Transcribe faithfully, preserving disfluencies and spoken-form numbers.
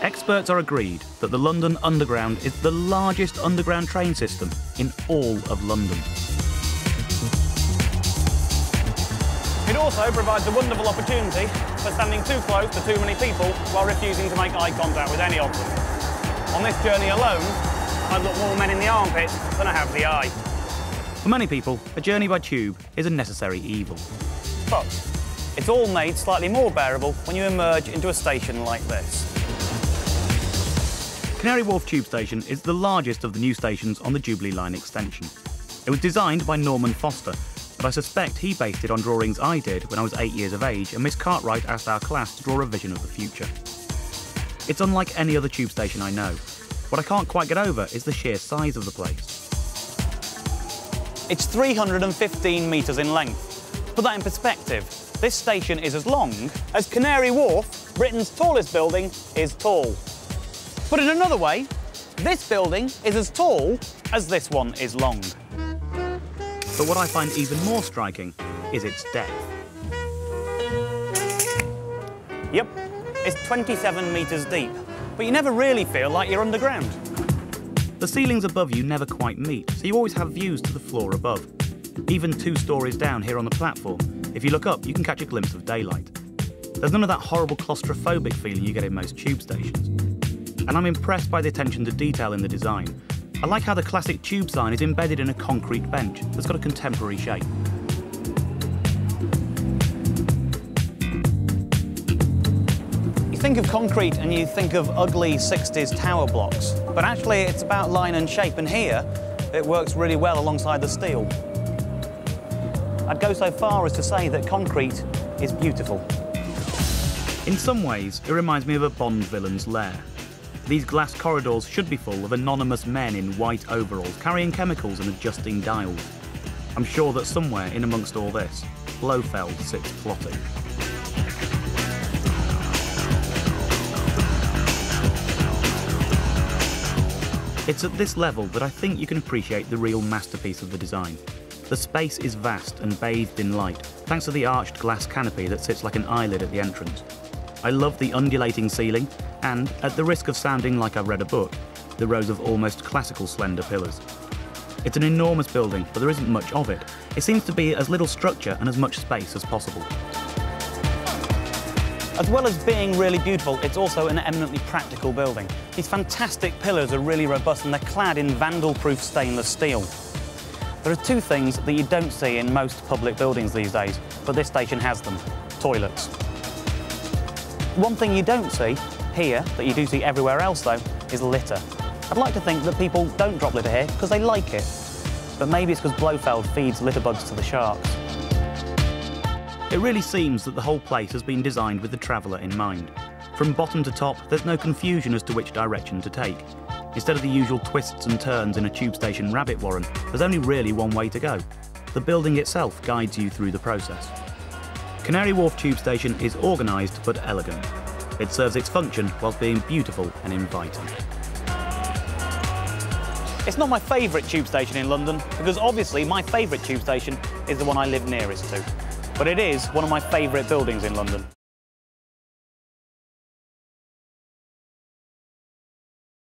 Experts are agreed that the London Underground is the largest underground train system in all of London. It also provides a wonderful opportunity for standing too close to too many people while refusing to make eye contact with any of them. On this journey alone, I've got more men in the armpit than I have the eye. For many people, a journey by tube is a necessary evil. But it's all made slightly more bearable when you emerge into a station like this. Canary Wharf Tube Station is the largest of the new stations on the Jubilee line extension. It was designed by Norman Foster, but I suspect he based it on drawings I did when I was eight years of age and Miss Cartwright asked our class to draw a vision of the future. It's unlike any other tube station I know. What I can't quite get over is the sheer size of the place. It's three hundred fifteen metres in length. To put that in perspective, this station is as long as Canary Wharf, Britain's tallest building, is tall. Put it another way, this building is as tall as this one is long. But what I find even more striking is its depth. Yep, it's twenty-seven metres deep, but you never really feel like you're underground. The ceilings above you never quite meet, so you always have views to the floor above. Even two stories down here on the platform, if you look up, you can catch a glimpse of daylight. There's none of that horrible claustrophobic feeling you get in most tube stations. And I'm impressed by the attention to detail in the design. I like how the classic tube sign is embedded in a concrete bench that's got a contemporary shape. You think of concrete and you think of ugly sixties tower blocks, but actually it's about line and shape, and here it works really well alongside the steel. I'd go so far as to say that concrete is beautiful. In some ways, it reminds me of a Bond villain's lair. These glass corridors should be full of anonymous men in white overalls, carrying chemicals and adjusting dials. I'm sure that somewhere in amongst all this, Blofeld sits plotting. It's at this level that I think you can appreciate the real masterpiece of the design. The space is vast and bathed in light, thanks to the arched glass canopy that sits like an eyelid at the entrance. I love the undulating ceiling, and, at the risk of sounding like I've read a book, the rows of almost classical slender pillars. It's an enormous building, but there isn't much of it. It seems to be as little structure and as much space as possible. As well as being really beautiful, it's also an eminently practical building. These fantastic pillars are really robust and they're clad in vandal-proof stainless steel. There are two things that you don't see in most public buildings these days, but this station has them: toilets. One thing you don't see here, that you do see everywhere else though, is litter. I'd like to think that people don't drop litter here because they like it, but maybe it's because Blofeld feeds litterbugs to the sharks. It really seems that the whole place has been designed with the traveller in mind. From bottom to top, there's no confusion as to which direction to take. Instead of the usual twists and turns in a tube station rabbit warren, there's only really one way to go. The building itself guides you through the process. Canary Wharf Tube Station is organised but elegant. It serves its function whilst being beautiful and inviting. It's not my favourite tube station in London, because obviously my favourite tube station is the one I live nearest to. But it is one of my favourite buildings in London.